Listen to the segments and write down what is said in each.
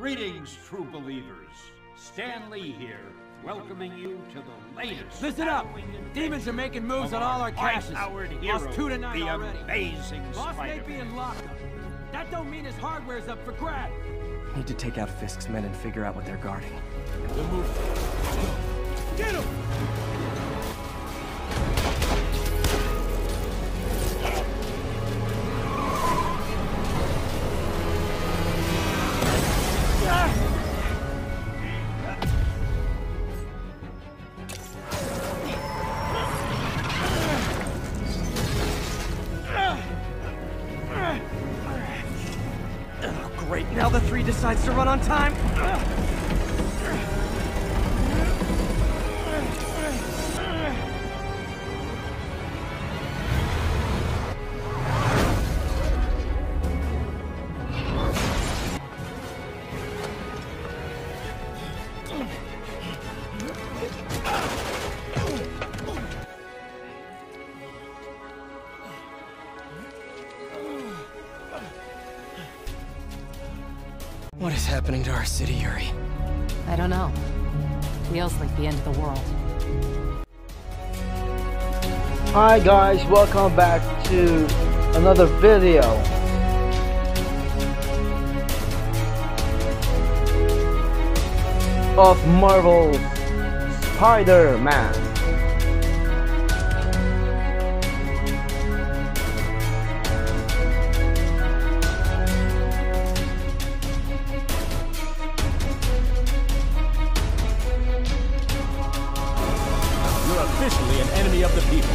Greetings, true believers. Stan Lee here, welcoming you to the latest. Listen up! Demons are making moves on all our caches. Lost 2 to 9 already. Amazing Spider-Man. Being locked up. That don't mean his hardware's up for grab. Need to take out Fisk's men and figure out what they're guarding. We'll move. Get him! Now the three decides to run on time. What is happening to our city, Yuri? I don't know. Feels like the end of the world. Hi guys, welcome back to another video. Of Marvel's Spider-Man. Officially an enemy of the people.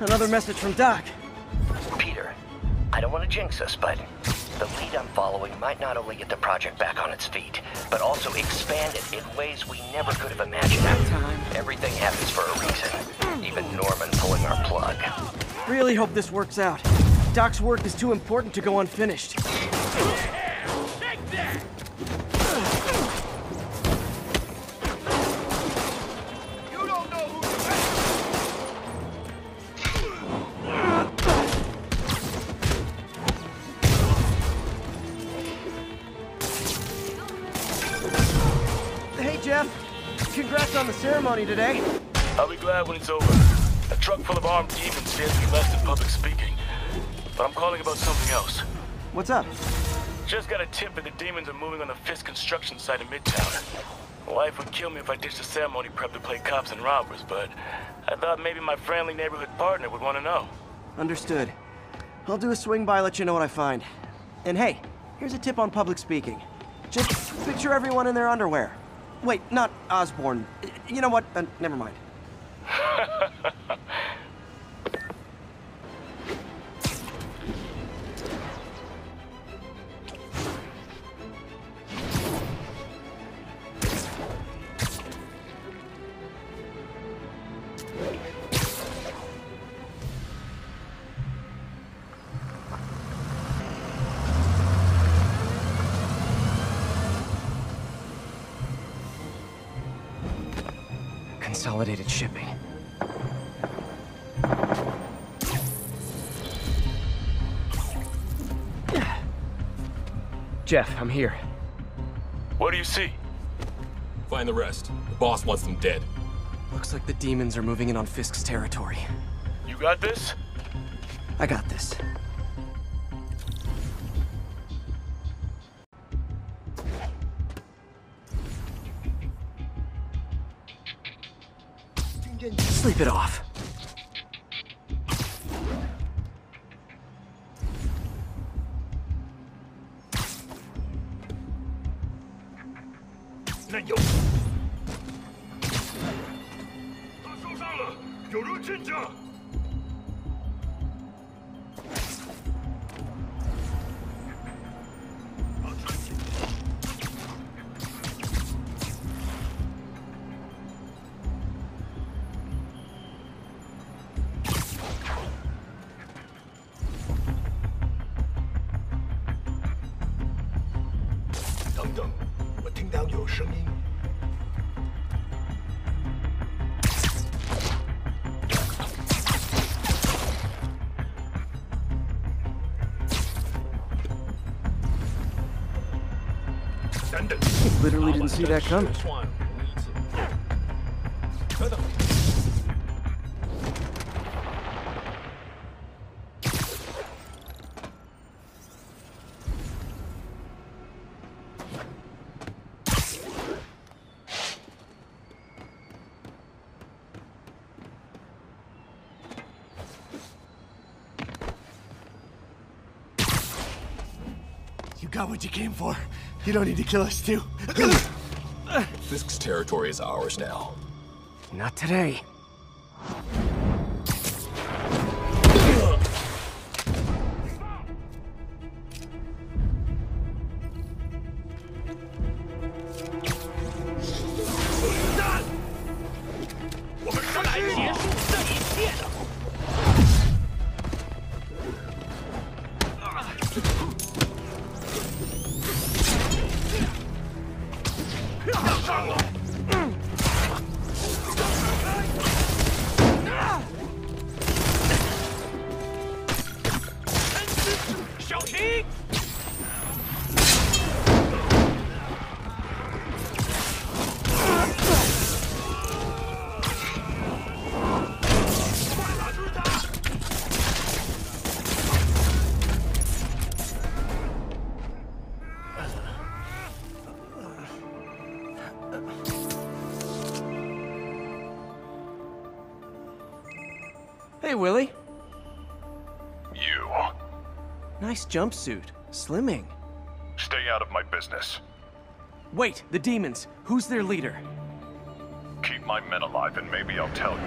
Another message from Doc. Peter, I don't want to jinx us, but the lead I'm following might not only get the project back on its feet, but also expand it in ways we never could have imagined. Everything happens for a reason, even Norman pulling our plug. Really hope this works out. Doc's work is too important to go unfinished. Take that! Congrats on the ceremony today. I'll be glad when it's over. A truck full of armed demons scares me less than public speaking. But I'm calling about something else. What's up? Just got a tip that the demons are moving on the Fisk construction site in Midtown. Life would kill me if I ditched the ceremony prep to play cops and robbers, but I thought maybe my friendly neighborhood partner would want to know. Understood. I'll do a swing by, let you know what I find. And hey, here's a tip on public speaking. Just picture everyone in their underwear. Wait, not Osborn. You know what? Never mind. Consolidated shipping. Jeff, I'm here. What do you see? Find the rest. The boss wants them dead. Looks like the demons are moving in on Fisk's territory. You got this? I got this. Sleep it off. 等等，我听到有声音。等等， literally didn't see that coming. You came for. You don't need to kill us too. Fisk's territory is ours now. Not today. Willie? You. Nice jumpsuit. Slimming. Stay out of my business. Wait, the demons. Who's their leader? Keep my men alive and maybe I'll tell you.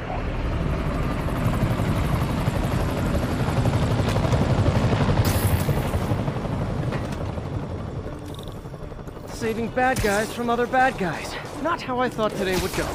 Saving bad guys from other bad guys. Not how I thought today would go.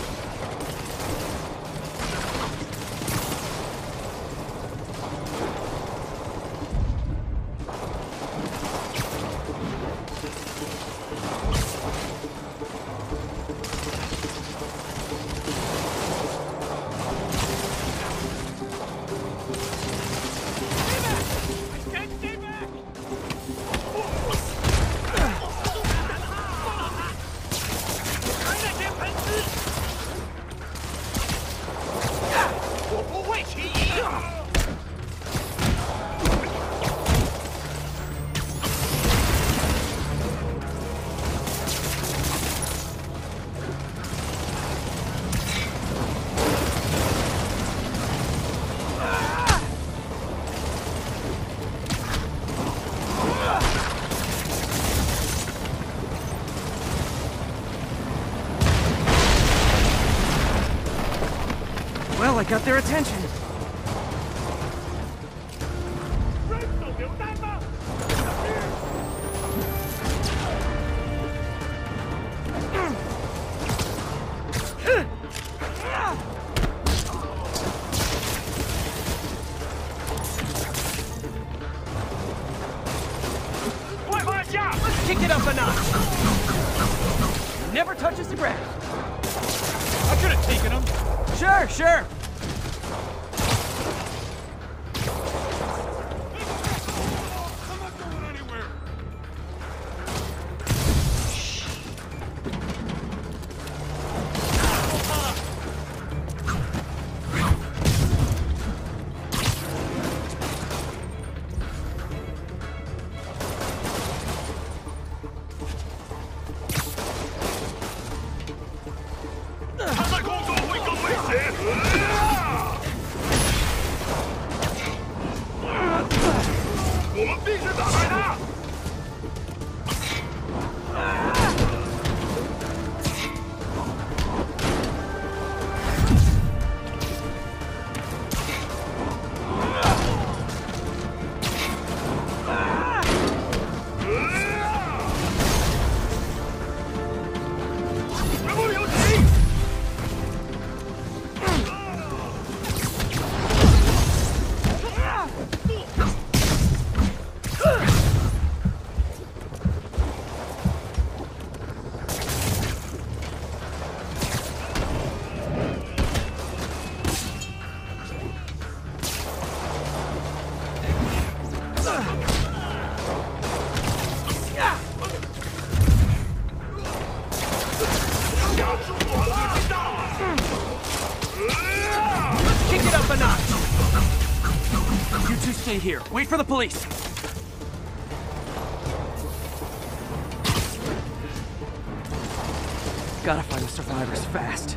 I got their attention. Let's kick it up a notch. Never touches the ground. I could have taken him. Sure, sure. Go away, go away, Stan! stay here. Wait for the police. Gotta find the survivors fast.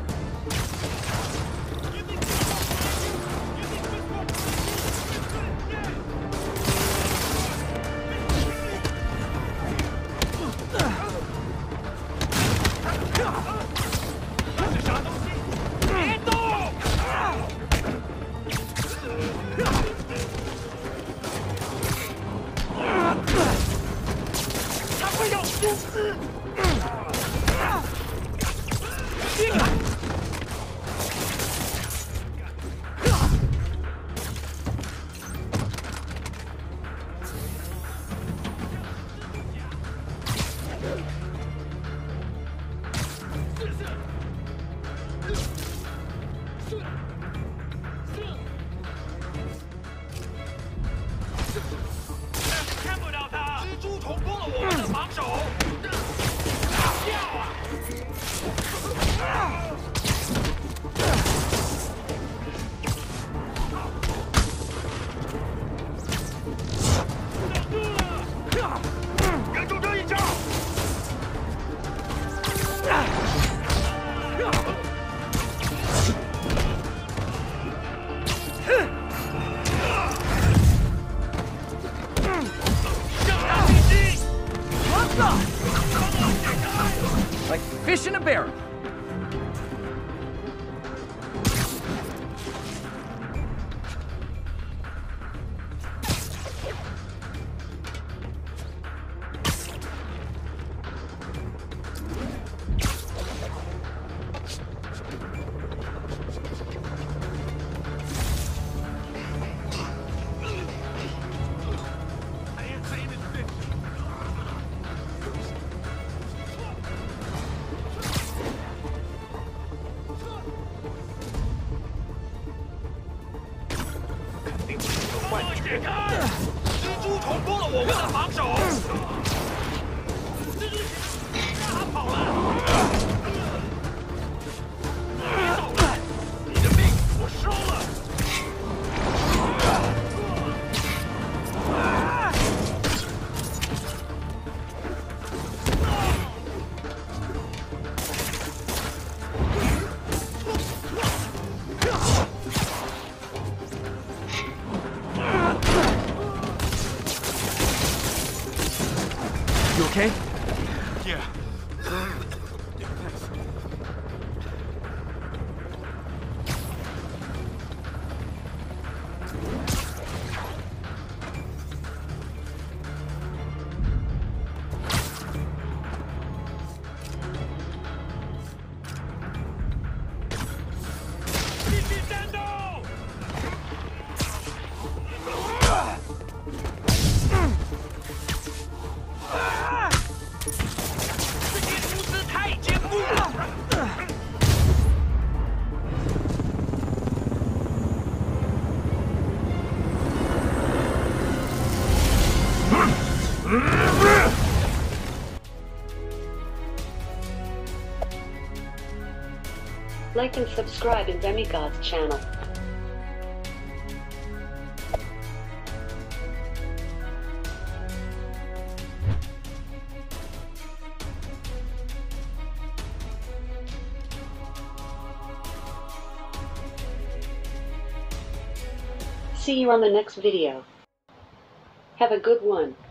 Like and subscribe in DemiGod's channel. See you on the next video. Have a good one.